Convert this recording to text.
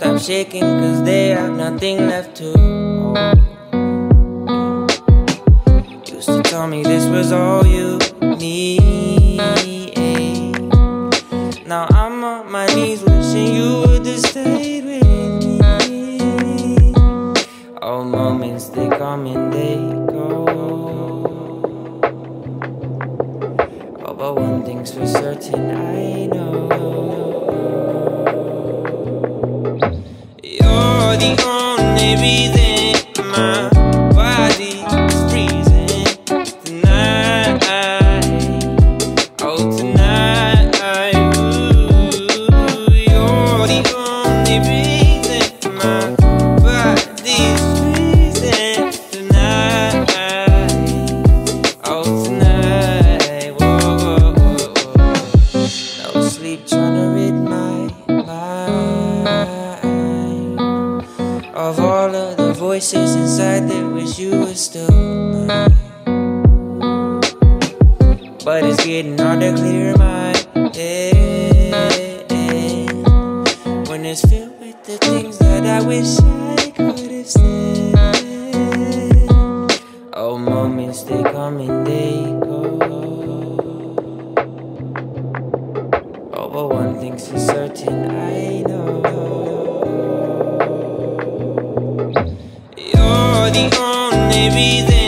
stop shaking, cause they have nothing left to hold. Used to tell me this was all you need. Now I'm on my knees wishing you would have stayed with me. Oh, moments, they come and they go. Oh, but one thing's for certain, I know. The only reason my body is freezing tonight, oh tonight, ooh, you're the only reason my body is freezing tonight, oh tonight, whoa, whoa, whoa. No sleep trying to rid my mind of all of the voices inside that wish you were still mine. But it's getting hard to clear my head when it's filled with the things that I wish I could have said. Oh, moments, they come and they go. Oh, but one thing's for certain, I know. You're the only reason.